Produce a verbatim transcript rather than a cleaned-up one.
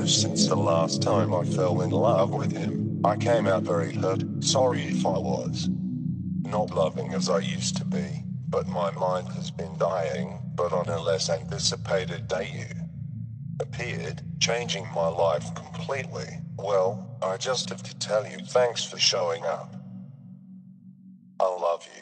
know since the last time I fell in love with him. I came out very hurt, sorry if I was. Not loving as I used to be, but my mind has been dying, but on a less anticipated day you appeared, changing my life completely. Well, I just have to tell you thanks for showing up. I love you.